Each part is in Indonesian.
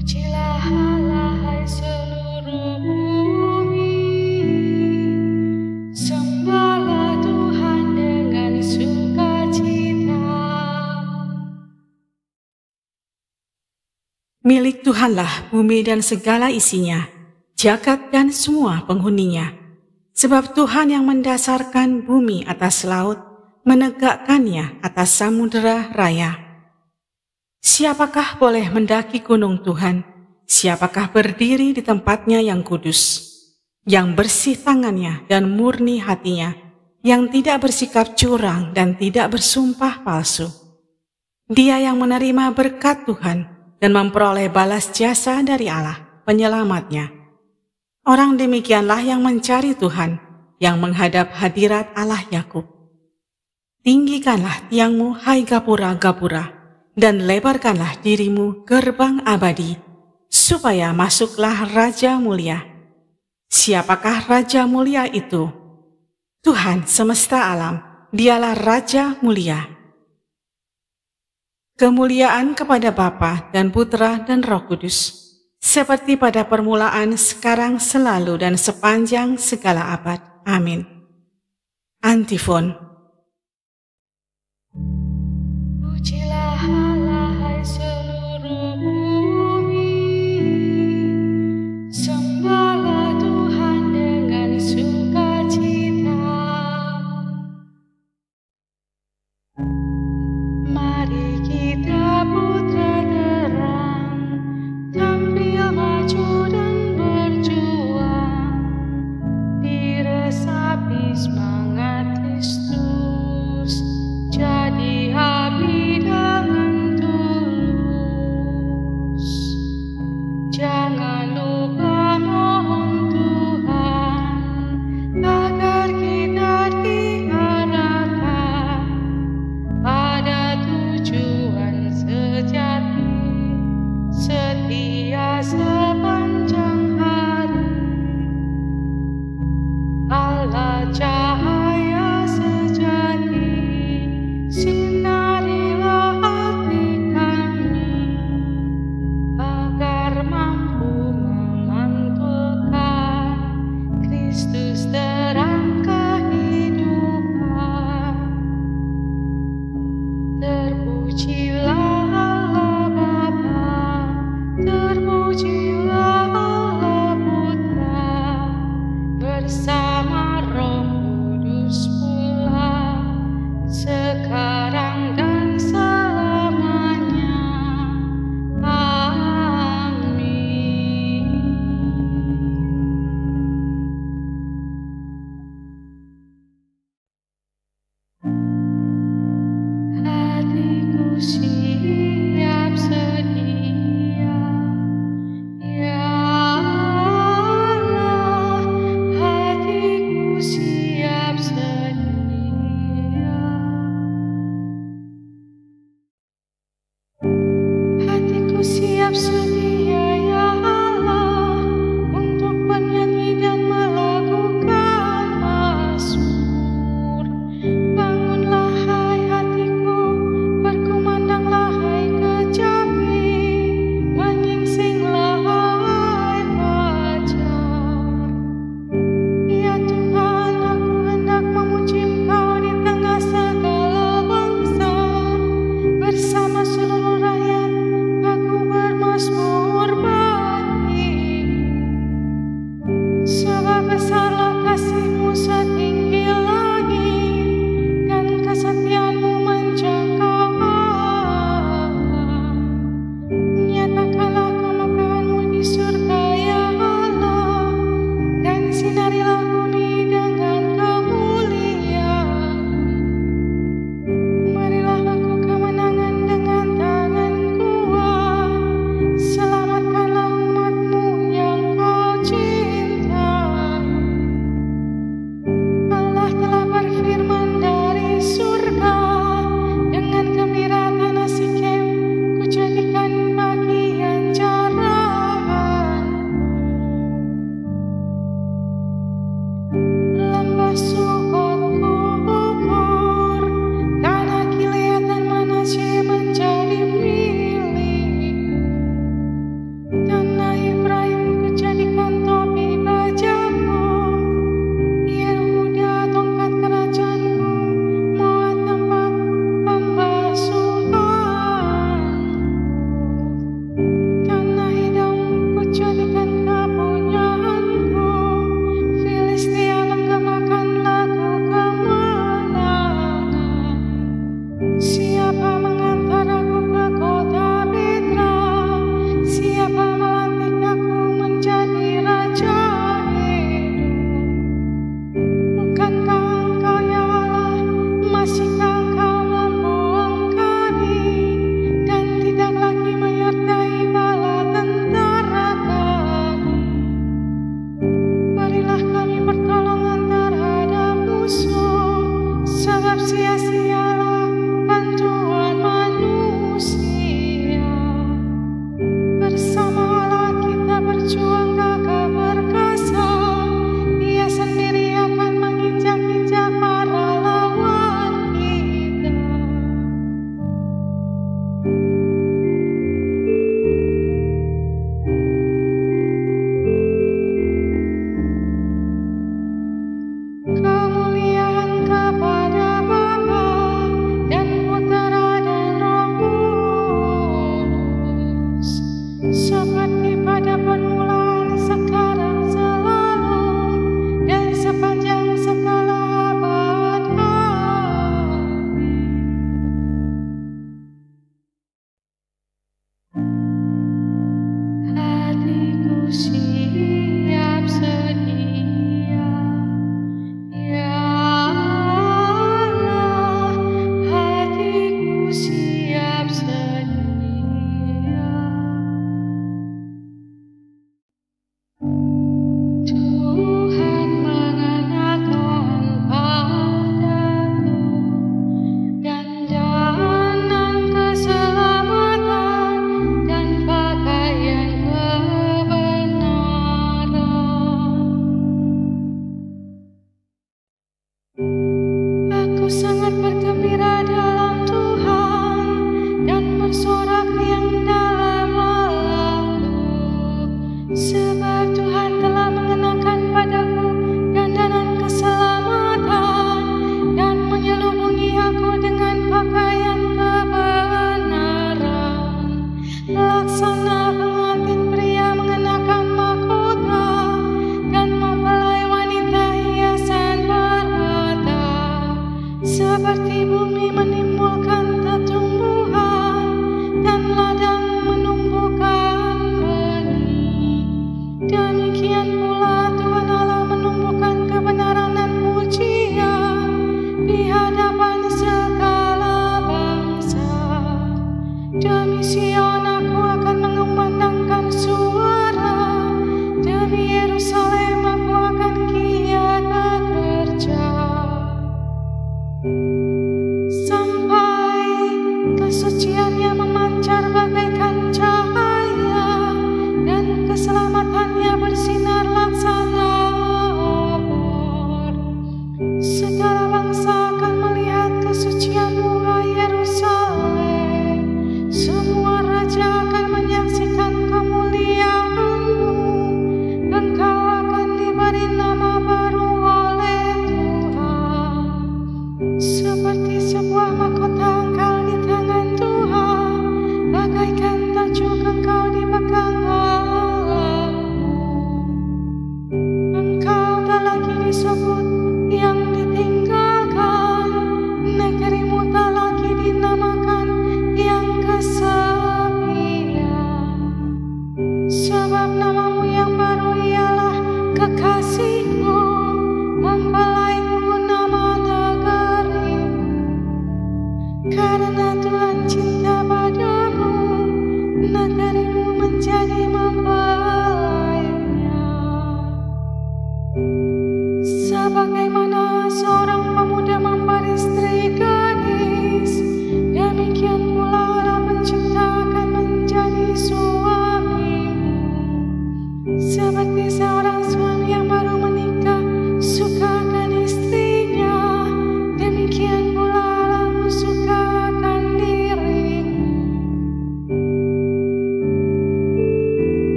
Pujilah Allah, hai seluruh bumi, sembahlah Tuhan dengan sukacita. Milik Tuhanlah bumi dan segala isinya, jagat dan semua penghuninya. Sebab Tuhan yang mendasarkan bumi atas laut, menegakkannya atas samudera raya. Siapakah boleh mendaki gunung Tuhan? Siapakah berdiri di tempatnya yang kudus? Yang bersih tangannya dan murni hatinya, yang tidak bersikap curang dan tidak bersumpah palsu. Dia yang menerima berkat Tuhan dan memperoleh balas jasa dari Allah, penyelamatnya. Orang demikianlah yang mencari Tuhan, yang menghadap hadirat Allah Yakub. Tinggikanlah tiangmu, hai gapura-gapura, dan lebarkanlah dirimu gerbang abadi, supaya masuklah Raja Mulia. Siapakah Raja Mulia itu? Tuhan semesta alam, dialah Raja Mulia. Kemuliaan kepada Bapa dan Putra dan Roh Kudus, seperti pada permulaan, sekarang, selalu, dan sepanjang segala abad. Amin. Antifon. Pujilah Allah, hai seluruh bumi, sembahlah Tuhan dengan sukacita. Mari kita putra terang, tampil maju dan berjuang, diresapi semangat Kristus, jadi habis terpujilah Allah Bapa, terpuji.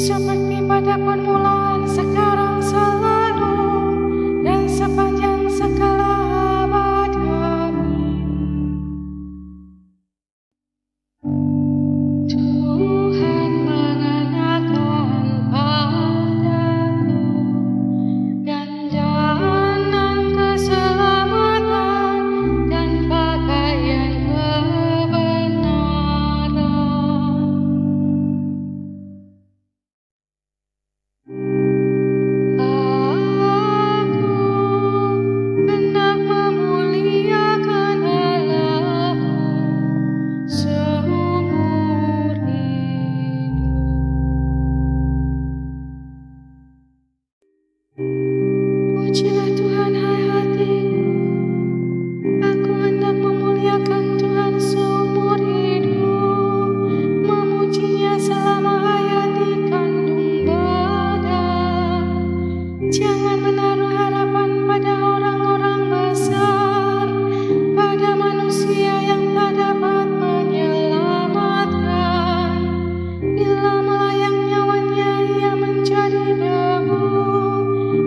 seperti pada permulaan, sekarang, selalu, dan sepanjang segala abad. Amin. Tuhan mengenakan padaku ganjaran keselamatan dan pakaian kebenaran. Pujilah Tuhan, hai hatiku. Aku hendak memuliakan Tuhan seumur hidup, memujinya selama hayat di kandung badan. Jangan menaruh harapan pada orang-orang besar, pada manusia yang tak dapat menyelamatkan. Bila melayang nyawanya, ia menjadi debu.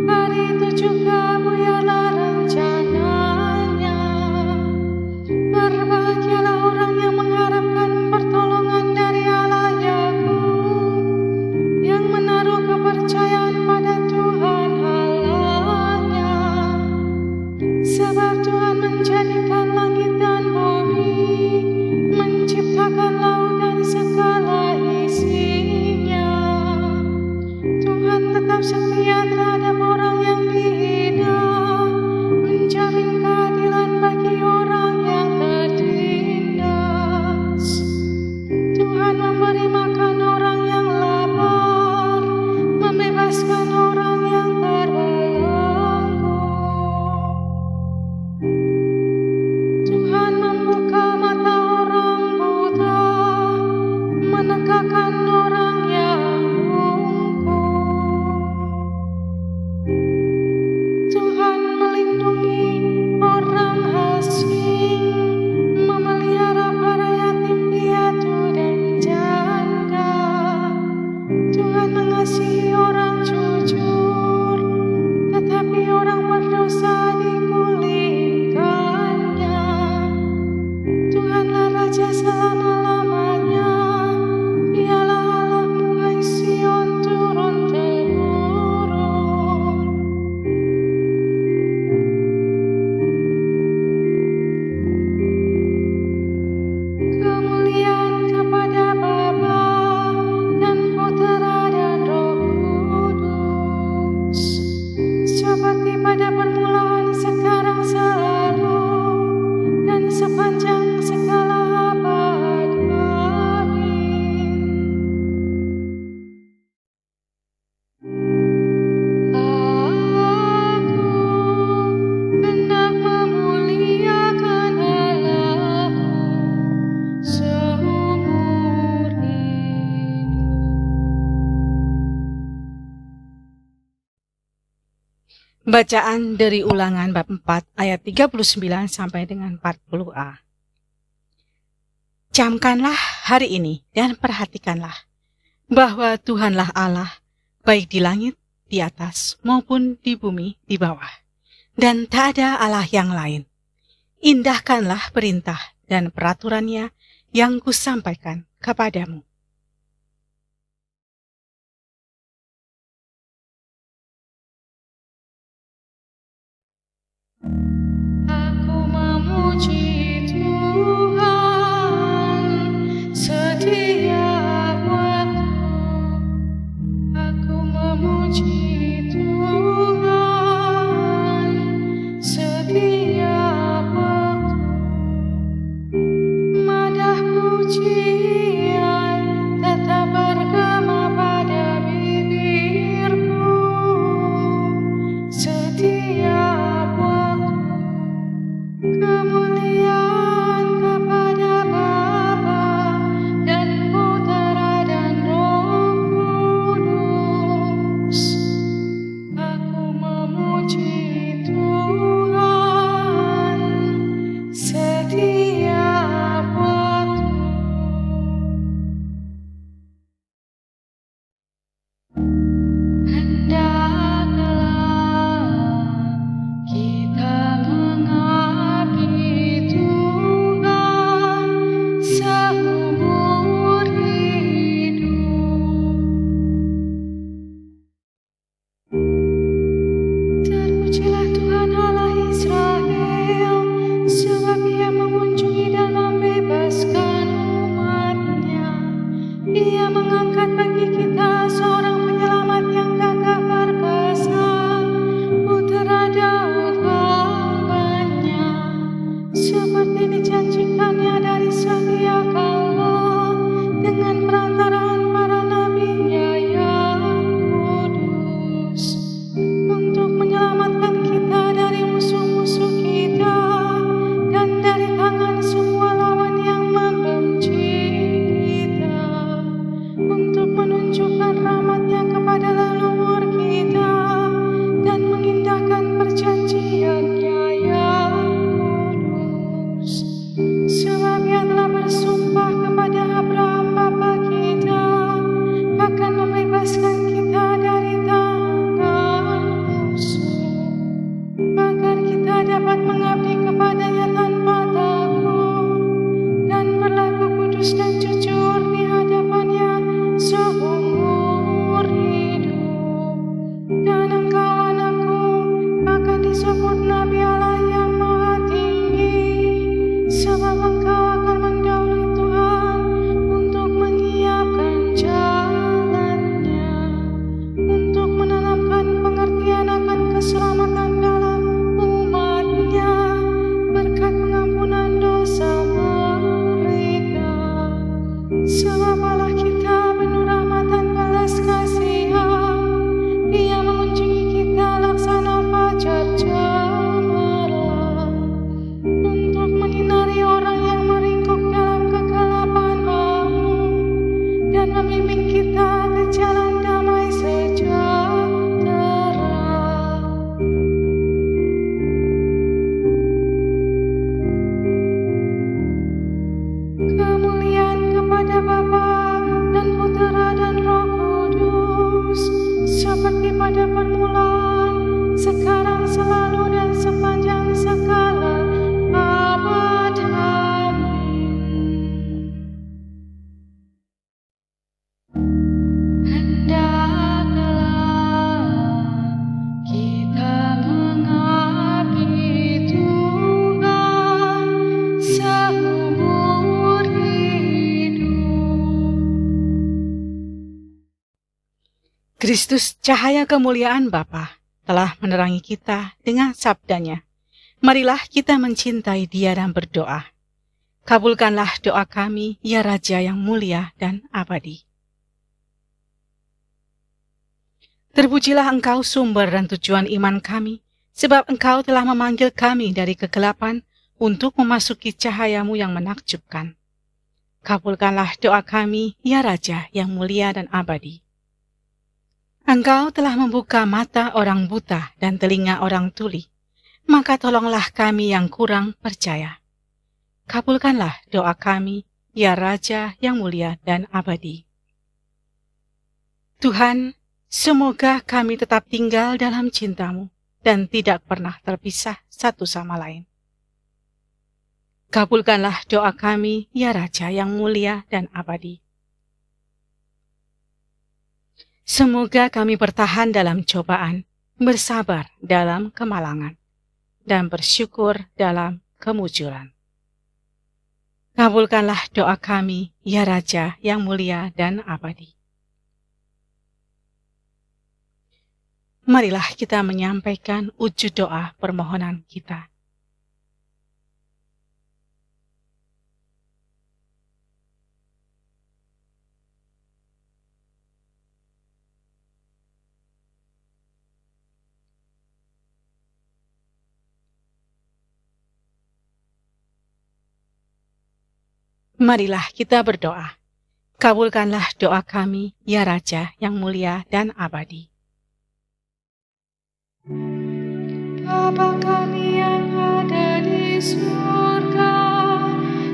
Hari itu juga buyarlah rencananya. Berbahagialah orang yang mengharapkan pertolongan dari Allah Yaku, yang menaruh kepercayaan pada Tuhan Allahnya. Sebab Tuhan menjadikan langit dan bumi, menciptakan laut dan segala isinya. Tuhan tetap setia terhadap orang yang dihina, menjamin keadilan bagi orang yang tertindas. Tuhan memberi makan orang yang lapar, membebaskan orang yang terbelenggu. Tuhan membuka mata orang buta, menegakkan orang yang Tuhan melindungi orang asing, memelihara para yatim piatu dan janda. Tuhan mengasihi orang jujur, tetapi orang berdosa digulingkannya. Tuhanlah Raja selama-lamanya, dialah Allahmu, hai Sion, turun temurun. Kemuliaan kepada Bapa dan Putera dan Roh Kudus, seperti pada permulaan, sekarang, selalu, dan sepanjang segala abad. Amin. Aku hendak memuliakan Allahku seumur hidup. Bacaan dari Ulangan bab 4 ayat 39 sampai dengan 40a. Camkanlah hari ini dan perhatikanlah bahwa Tuhanlah Allah, baik di langit di atas maupun di bumi di bawah, dan tak ada Allah yang lain. Indahkanlah perintah dan peraturannya yang kusampaikan kepadamu. Aku memuji Tuhan setiap waktu. Aku memuji Tuhan setiap waktu. Madah pujian Kristus, cahaya kemuliaan Bapa, telah menerangi kita dengan sabdanya. Marilah kita mencintai Dia dan berdoa. Kabulkanlah doa kami, ya Raja yang mulia dan abadi. Terpujilah Engkau, sumber dan tujuan iman kami, sebab Engkau telah memanggil kami dari kegelapan untuk memasuki cahayamu yang menakjubkan. Kabulkanlah doa kami, ya Raja yang mulia dan abadi. Engkau telah membuka mata orang buta dan telinga orang tuli, maka tolonglah kami yang kurang percaya. Kabulkanlah doa kami, ya Raja yang mulia dan abadi. Tuhan, semoga kami tetap tinggal dalam cinta-Mu dan tidak pernah terpisah satu sama lain. Kabulkanlah doa kami, ya Raja yang mulia dan abadi. Semoga kami bertahan dalam cobaan, bersabar dalam kemalangan, dan bersyukur dalam kemujuran. Kabulkanlah doa kami, ya Raja yang mulia dan abadi. Marilah kita menyampaikan wujud doa permohonan kita. Marilah kita berdoa. Kabulkanlah doa kami, ya Raja yang mulia dan abadi. Bapa kami yang ada di surga,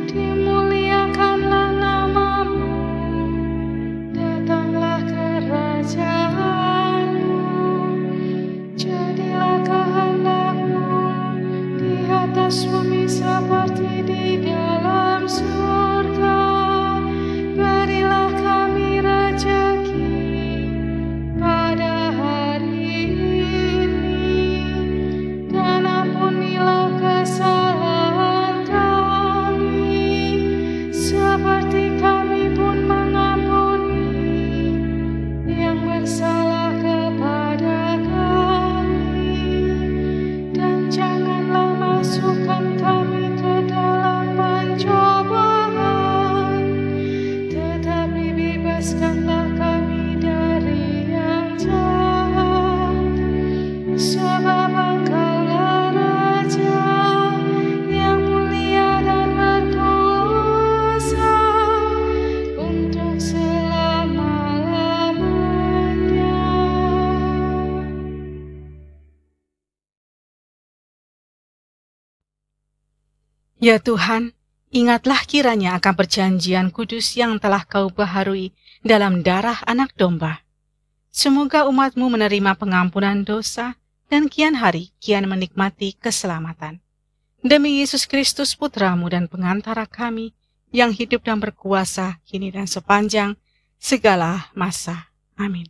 dimuliakanlah nama-Mu, datanglah kerajaan-Mu, jadilah kehendak-Mu di atas bumi seperti di dalam surga. Berilah kami rejeki pada kesalahan kami, seperti kami pun mengampuni yang bersalah kepada kami, dan janganlah masukkan kami ke dalam pencobaan, tetapi bebaskanlah kami dari yang jahat, sebab Engkau Ya Tuhan, ingatlah kiranya akan perjanjian kudus yang telah Kau baharui dalam darah Anak Domba. Semoga umat-Mu menerima pengampunan dosa dan kian hari kian menikmati keselamatan. Demi Yesus Kristus Putra-Mu dan pengantara kami, yang hidup dan berkuasa kini dan sepanjang segala masa. Amin.